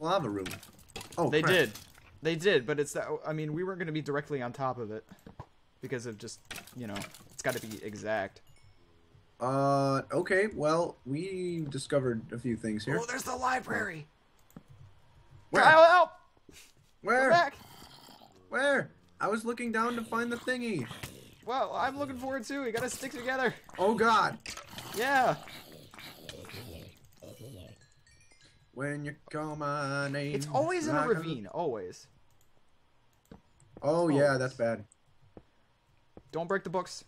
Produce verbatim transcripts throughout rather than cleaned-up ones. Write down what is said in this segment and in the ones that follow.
lava room. Oh, they crap. did. They did, but it's that. I mean, we weren't going to be directly on top of it because of just, you know, it's got to be exact. Uh, okay. Well, we discovered a few things here. Oh, there's the library. Where? Kyle, help! Where? Go back. Where? I was looking down to find the thingy. Well, I'm looking forward to. We gotta stick together. Oh God. Yeah. When you call my name. It's always in a ravine. Always. Oh always. Yeah, that's bad. Don't break the books.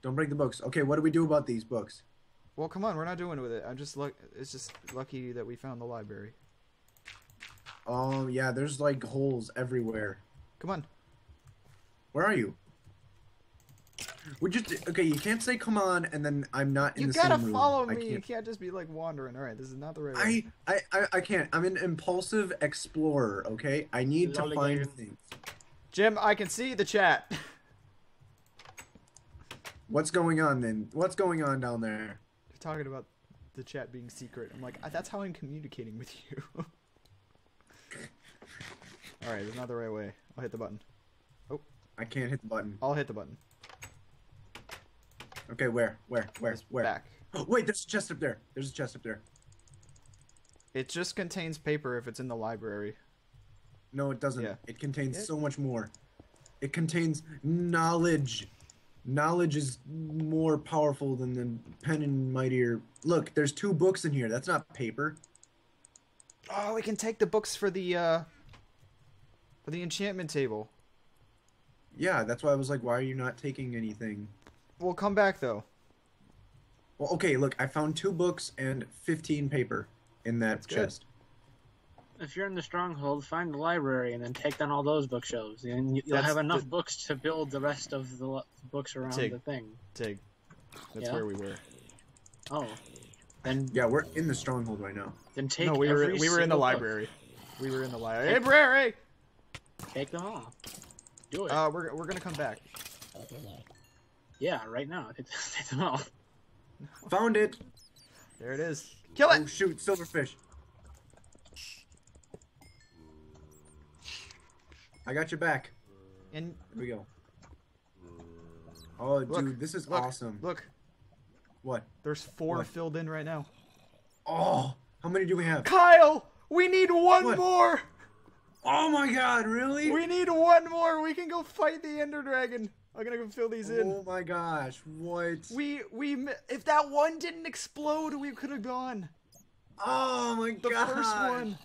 Don't break the books. Okay, what do we do about these books? Well, come on, we're not doing with it. I'm just luck. It's just lucky that we found the library. Oh um, yeah, there's like holes everywhere. Come on. Where are you? We just okay. You can't say "come on" and then I'm not in you the same room. You gotta follow me. I can't. You can't just be like wandering. All right, this is not the right I, way. I I I can't. I'm an impulsive explorer. Okay, I need Lolly to find game. things. Jim, I can see the chat. What's going on then? What's going on down there? You're talking about the chat being secret. I'm like, that's how I'm communicating with you. All right, there's not the right way. I'll hit the button. Oh, I can't hit the button. I'll hit the button. Okay, where? Where? Where? Where? Back. Oh, wait, there's a chest up there. There's a chest up there. It just contains paper if it's in the library. No, it doesn't. Yeah. It contains it... so much more. It contains knowledge. Knowledge is more powerful than the pen and mightier. Look, there's two books in here. That's not paper. Oh, we can take the books for the, uh, for the enchantment table. Yeah, that's why I was like, why are you not taking anything? We'll come back though. Well, okay. Look, I found two books and fifteen paper in that That's chest. Good. If you're in the stronghold, find the library and then take down all those bookshelves, and you'll That's have enough the... books to build the rest of the books around Tig. the thing. Tig. That's yeah. where we were. Oh. Then yeah, we're in the stronghold right now. Then take. No, we every were we were in the library. Book. We were in the library. Hey, Brary! Take them all. Do it. Uh, we're we're gonna come back. Yeah, right now. It's all. Found it. There it is. Kill it. Oh, shoot, silverfish. I got your back. And here we go. Oh, look, dude, this is look, awesome. Look. What? There's four what? filled in right now. Oh, how many do we have? Kyle, we need one what? more. Oh my God, really? We need one more. We can go fight the Ender Dragon. I'm gonna go fill these in. Oh my gosh! What? We we if that one didn't explode, we could have gone. Oh my god! The gosh. first one.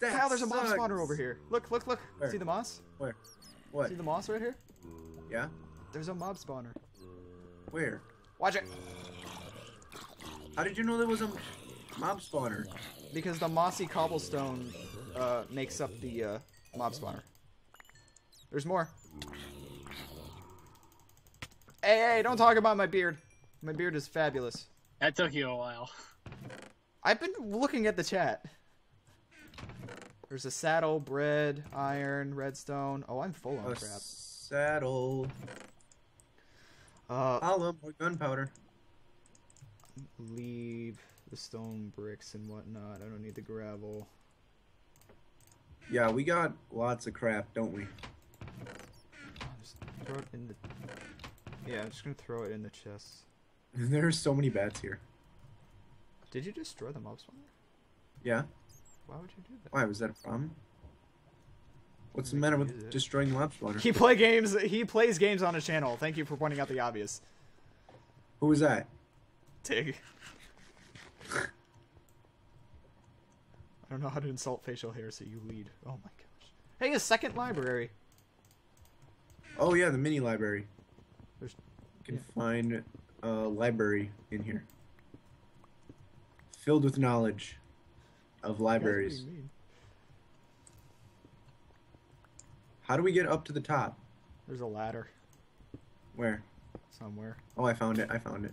That Kyle, there's sucks. a mob spawner over here. Look, look, look! Where? See the moss? Where? What? See the moss right here? Yeah. There's a mob spawner. Where? Watch it. How did you know there was a mob spawner? Because the mossy cobblestone uh, makes up the uh, mob spawner. There's more. Hey, hey, don't talk about my beard. My beard is fabulous. That took you a while. I've been looking at the chat. There's a saddle, bread, iron, redstone. Oh, I'm full on crap. Saddle. Uh, Olive or gunpowder. Leave the stone bricks and whatnot. I don't need the gravel. Yeah, we got lots of crap, don't we? Just throw it in the... Yeah, I'm just gonna throw it in the chest. There are so many bats here. Did you destroy the mob spawner? Yeah. Why would you do that? Why was that a problem? What's the matter with destroying the mob spawner? He play games. He plays games on his channel. Thank you for pointing out the obvious. Who was that? Tig. I don't know how to insult facial hair, so you lead. Oh my gosh. Hey, a second library. Oh yeah, the mini library. There's, you can yeah. find a library in here. Filled with knowledge of libraries. Guys, how do we get up to the top? There's a ladder. Where? Somewhere. Oh, I found it. I found it.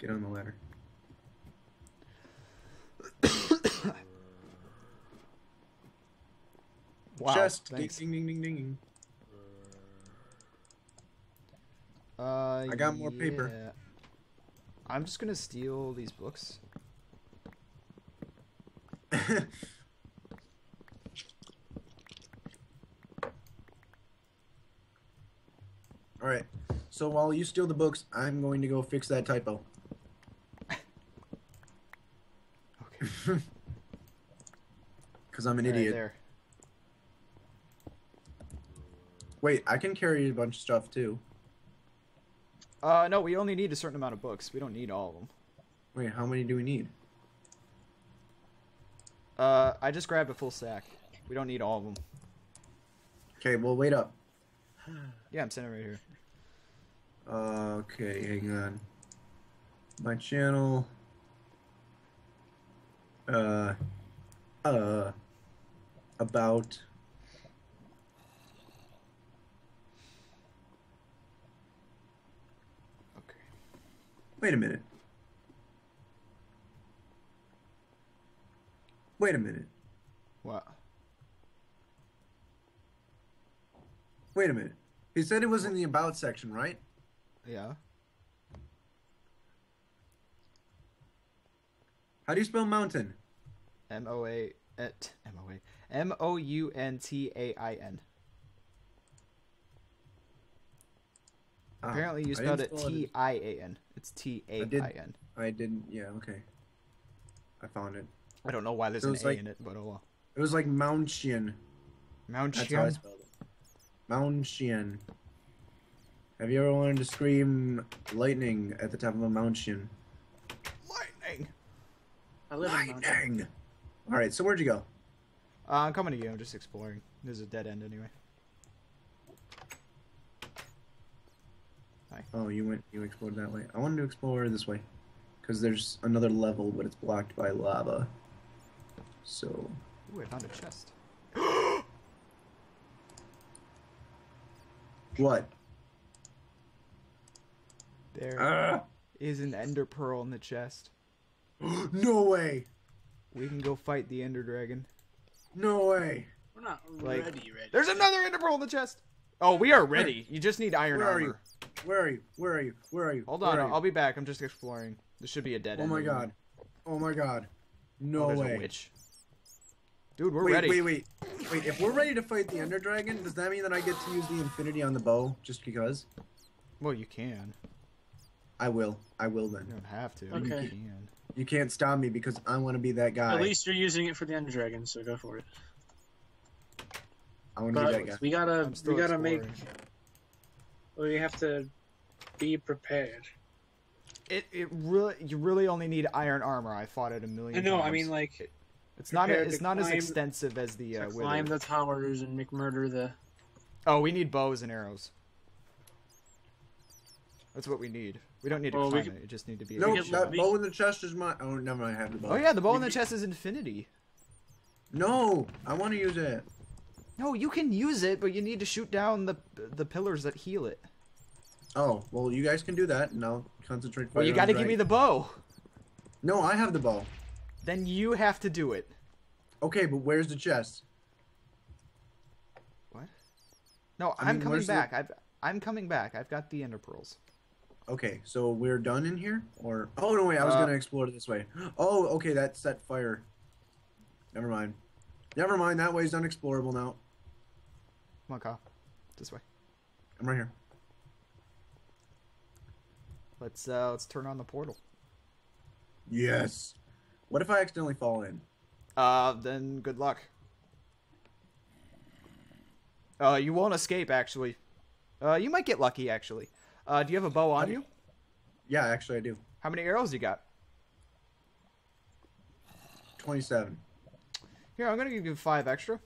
Get on the ladder. Wow. Just ding, ding, ding, ding, ding. Uh, I got more yeah. paper. I'm just gonna steal these books. Alright, so while you steal the books, I'm going to go fix that typo. Okay. Because I'm an All idiot. Right there. Wait, I can carry a bunch of stuff too. Uh, no, we only need a certain amount of books. We don't need all of them. Wait, how many do we need? Uh, I just grabbed a full stack. We don't need all of them. Okay, well, wait up. Yeah, I'm sitting right here. Uh, okay, hang on. My channel. Uh. Uh. About. Okay. Wait a minute. Wait a minute. What? Wait a minute. He said it was in the about section, right? Yeah. How do you spell mountain? M O U N T A I N. Ah, apparently you spelled it T I A N. It's T A I N. I didn't. Yeah, okay. I found it. I don't know why there's an A in it, but oh well. It was like Mountian. Mountian? That's how I spelled it. Mountian. Have you ever wanted to scream lightning at the top of a mountain? Lightning! I live lightning! Alright, so where'd you go? Uh, I'm coming to you. I'm just exploring. There's a dead end anyway. Hi. Oh, you went. You explored that way. I wanted to explore this way. Because there's another level, but it's blocked by lava. So... Ooh, I found a chest. What? There uh, is an ender pearl in the chest. No way! We can go fight the ender dragon. No way! We're not like, ready, ready. There's another ender pearl in the chest! Oh, we are ready. You just need iron Where armor. Are you? Where are you? Where are you? Where are you? Hold on, I'll be back. I'm just exploring. There should be a dead end. Oh my god. Oh my god. No way. There's a witch. Dude, we're ready. Wait, wait, wait. Wait, if we're ready to fight the Ender Dragon, does that mean that I get to use the infinity on the bow just because? Well, you can. I will. I will then. You don't have to. Okay. You can. You can't stop me because I want to be that guy. At least you're using it for the Ender Dragon, so go for it. I want to be that guy. We gotta, we gotta make... We have to be prepared. It it really you really only need iron armor. I fought it a million times. I know. I mean, like it, it's not a, it's not climb, as extensive as the uh, climb the towers and McMurder the. Oh, we need bows and arrows. That's what we need. We don't need to well, climb can... it. It just need to be. No, that bow in the chest is my. Oh, never mind. I have the bow. Oh yeah, the bow in the chest is infinity. No, I want to use it. No, you can use it, but you need to shoot down the the pillars that heal it. Oh, well, you guys can do that, and I'll concentrate. Well, you gotta give me the bow. No, I have the bow. Then you have to do it. Okay, but where's the chest? What? No, I I'm mean, coming back. The... I've, I'm coming back. I've got the ender pearls. Okay, so we're done in here? Or Oh, no, wait, I was uh... gonna explore it this way. Oh, okay, that set fire. Never mind. Never mind, that way's unexplorable now. Come on, Kyle. This way. I'm right here. Let's uh, let's turn on the portal. Yes. What if I accidentally fall in? Uh, then good luck. Uh, you won't escape actually. Uh, you might get lucky actually. Uh, do you have a bow on you? Yeah, actually I do. How many arrows you got? twenty-seven. Here, I'm gonna give you five extra.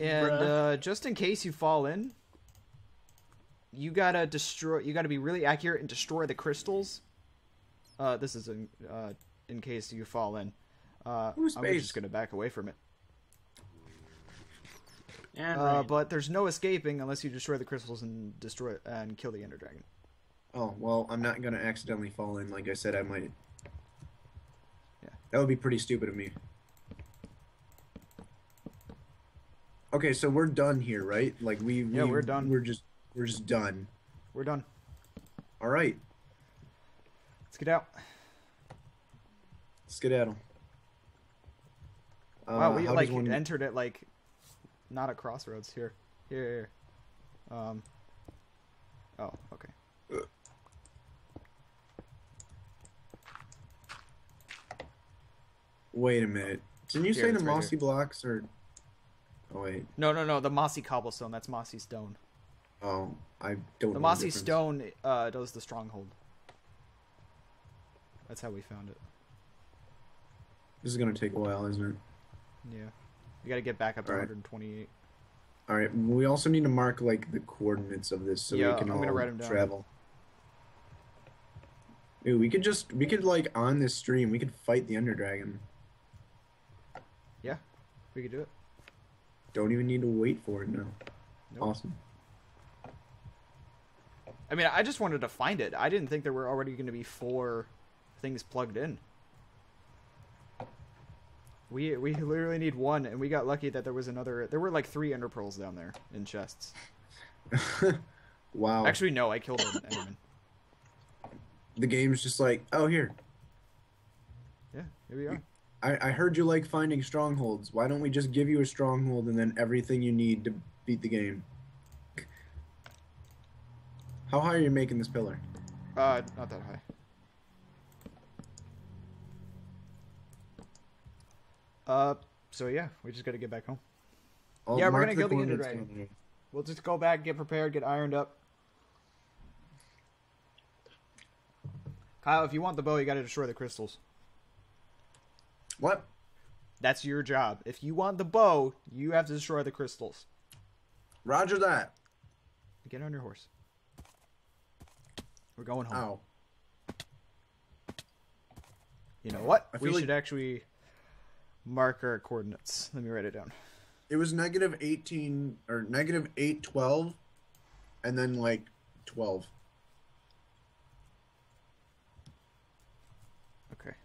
And uh, just in case you fall in. You gotta destroy. You gotta be really accurate and destroy the crystals. Uh, this is in uh, in case you fall in. Uh, I'm just gonna back away from it. And uh, but there's no escaping unless you destroy the crystals and destroy uh, and kill the Ender Dragon. Oh well, I'm not gonna accidentally fall in. Like I said, I might. Yeah. That would be pretty stupid of me. Okay, so we're done here, right? Like we. Yeah, we, we're done. We're just. We're just done. We're done. All right. Let's get out. Skedaddle. Uh, wow, we like one... entered it like not at crossroads. Here, here, here. Um. Oh, okay. Ugh. Wait a minute. Didn't you here, say the mossy right blocks or? Oh wait. No, no, no. The mossy cobblestone. That's mossy stone. Oh, I don't. The know mossy the stone uh, does the stronghold. That's how we found it. This is gonna take a while, isn't it? Yeah. You gotta get back up to all right. one twenty-eight. All right. We also need to mark like the coordinates of this so yeah, we can I'm all gonna write them down. Travel. Dude, we could just we could like on this stream we could fight the Ender Dragon. Yeah, we could do it. Don't even need to wait for it now. Nope. Awesome. I mean, I just wanted to find it. I didn't think there were already going to be four things plugged in. We we literally need one, and we got lucky that there was another. There were like three Ender Pearls down there in chests. Wow. Actually, no, I killed an Enderman. The game's just like, oh, here. Yeah, here we are. I, I heard you like finding strongholds. Why don't we just give you a stronghold and then everything you need to beat the game? How high are you making this pillar? Uh, not that high. Uh, so yeah, we just gotta get back home. I'll yeah, we're gonna kill the Ender Dragon. We'll just go back, get prepared, get ironed up. Kyle, if you want the bow, you gotta destroy the crystals. What? That's your job. If you want the bow, you have to destroy the crystals. Roger that. Get on your horse. We're going home. Ow. You know what? I we should like... actually mark our coordinates. Let me write it down. It was negative eighteen or negative eight twelve, and then like twelve. Okay.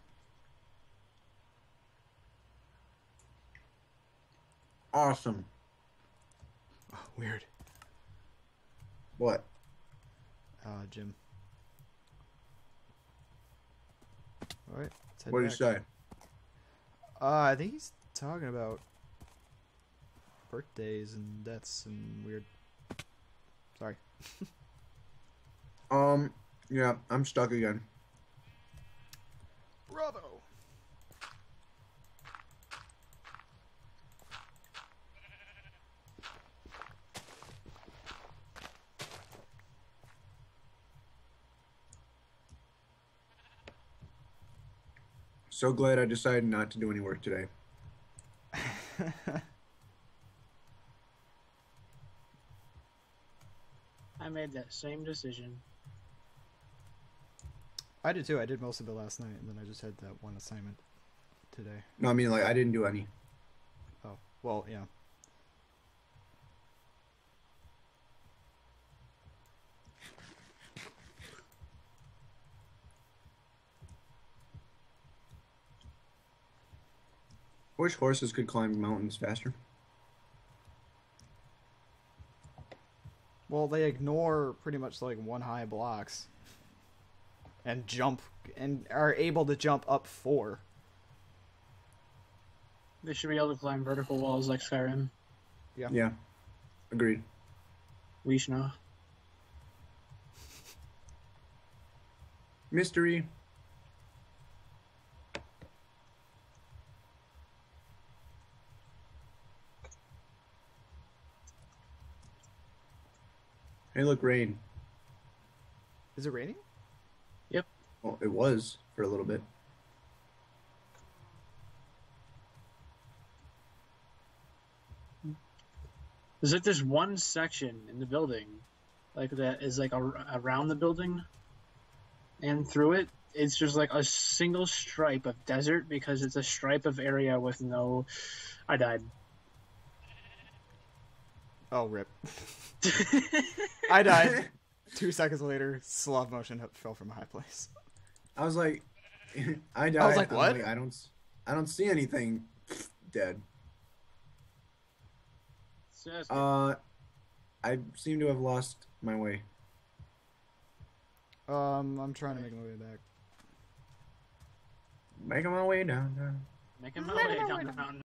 Awesome. Oh, weird. What? Uh, Jim. All right. What did you say? Uh, I think he's talking about birthdays and deaths and weird. Sorry. um. Yeah, I'm stuck again. Bravo. So glad I decided not to do any work today. I made that same decision. I did too. I did most of it last night, and then I just had that one assignment today. No, I mean, like, I didn't do any. Oh, well, yeah. I wish horses could climb mountains faster. Well, they ignore pretty much like one high blocks and jump and are able to jump up four. They should be able to climb vertical walls like Skyrim. Yeah. Yeah. Agreed. Rishna. Mystery. Hey, look, rain. Is it raining? Yep. Well, it was for a little bit. There's like this one section in the building, like that is like a, around the building, and through it, it's just like a single stripe of desert because it's a stripe of area with no. I died. Oh, rip. I died. Two seconds later, slow motion fell from a high place. I was like, I died. I was like, what? Like, I don't, I don't see anything. Dead. Seriously. Uh, I seem to have lost my way. Um, I'm trying to make my way back. Making my way down, down. Making my way down the mountain.